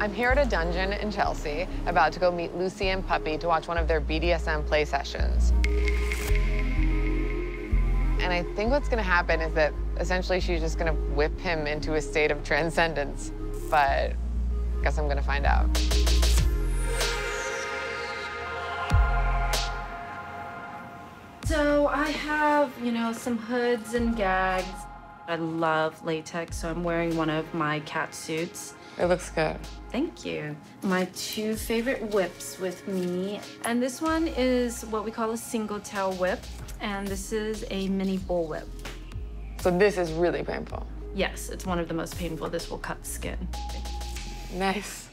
I'm here at a dungeon in Chelsea, about to go meet Lucy and Puppy to watch one of their BDSM play sessions. And I think what's gonna happen is that essentially she's just gonna whip him into a state of transcendence. But I guess I'm gonna find out. So I have, you know, some hoods and gags. I love latex, so I'm wearing one of my cat suits. It looks good. Thank you. My two favorite whips with me. And this one is what we call a single tail whip. And this is a mini bull whip. So this is really painful. Yes, it's one of the most painful. This will cut skin. Nice.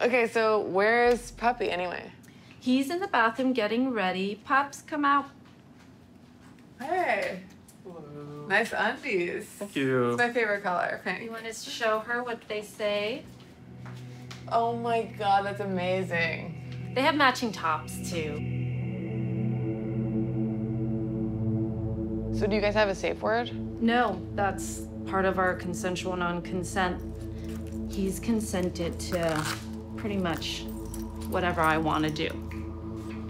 Okay, so where's Puppy anyway? He's in the bathroom getting ready. Pops, come out. Hey. Hello. Nice undies. Thank you. It's my favorite color. Thanks. You want us to show her what they say? Oh my God, that's amazing. They have matching tops too. So do you guys have a safe word? No, that's part of our consensual non-consent. He's consented to pretty much whatever I want to do.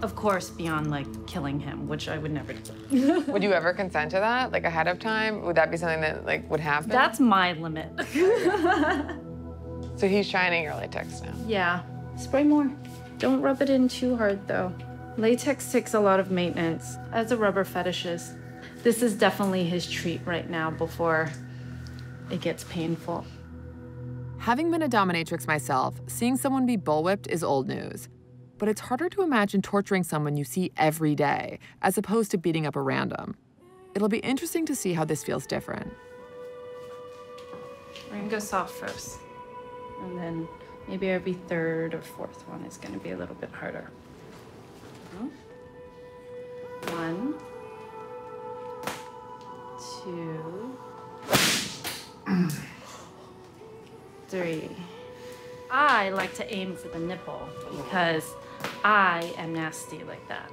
Of course, beyond like killing him, which I would never do. Would you ever consent to that, like ahead of time? Would that be something that like would happen? That's my limit. So he's shining your latex now? Yeah. Spray more. Don't rub it in too hard though. Latex takes a lot of maintenance as a rubber fetishist. This is definitely his treat right now before it gets painful. Having been a dominatrix myself, seeing someone be bullwhipped is old news. But it's harder to imagine torturing someone you see every day, as opposed to beating up a random. It'll be interesting to see how this feels different. We're gonna go soft first. And then maybe every third or fourth one is gonna be a little bit harder. One. Two, three. I like to aim for the nipple because I am nasty like that.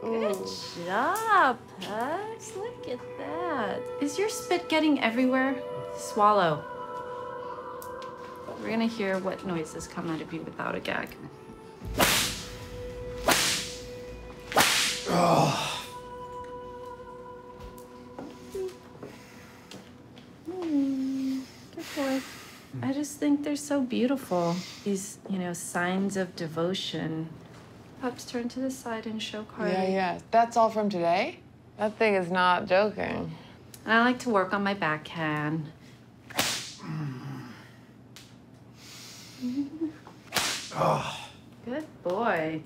Good job, Pugs. Look at that. Is your spit getting everywhere? Swallow. We're gonna hear what noises come out of you without a gag. Oh. I just think they're so beautiful. These, you know, signs of devotion. Pups, turn to the side and show Carly. Yeah. That's all from today? That thing is not joking. And I like to work on my backhand. Oh. Good boy.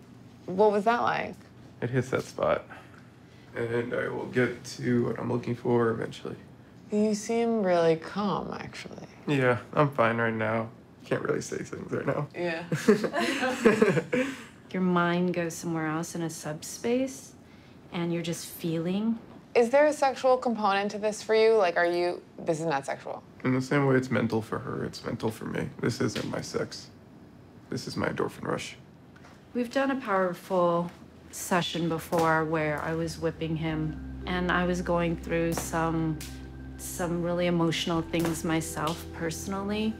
What was that like? It hits that spot. And I will get to what I'm looking for eventually. You seem really calm, actually. Yeah, I'm fine right now. Can't really say things right now. Yeah. Your mind goes somewhere else in a subspace, and you're just feeling. Is there a sexual component to this for you? Like, are you... This is not sexual. In the same way it's mental for her, it's mental for me. This isn't my sex. This is my endorphin rush. We've done a powerful session before where I was whipping him, and I was going through some really emotional things myself personally.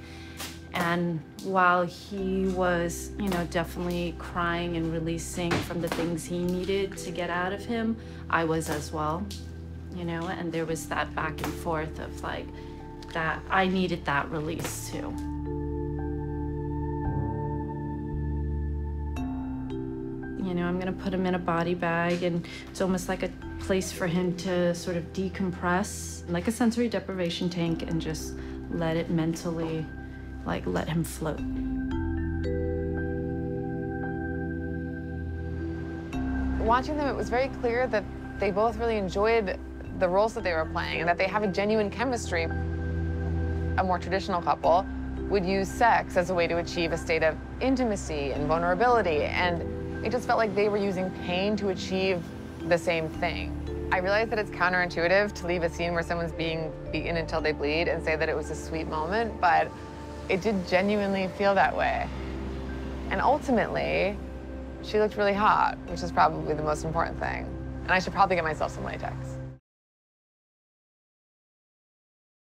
And while he was, you know, definitely crying and releasing from the things he needed to get out of him, I was as well, you know, and there was that back and forth of like, that I needed that release too. You know, I'm gonna put him in a body bag, and it's almost like a place for him to sort of decompress, like a sensory deprivation tank, and just let it mentally, like, let him float. Watching them, it was very clear that they both really enjoyed the roles that they were playing and that they have a genuine chemistry. A more traditional couple would use sex as a way to achieve a state of intimacy and vulnerability, and it just felt like they were using pain to achieve the same thing. I realized that it's counterintuitive to leave a scene where someone's being beaten until they bleed and say that it was a sweet moment, but it did genuinely feel that way. And ultimately, she looked really hot, which is probably the most important thing. And I should probably get myself some latex.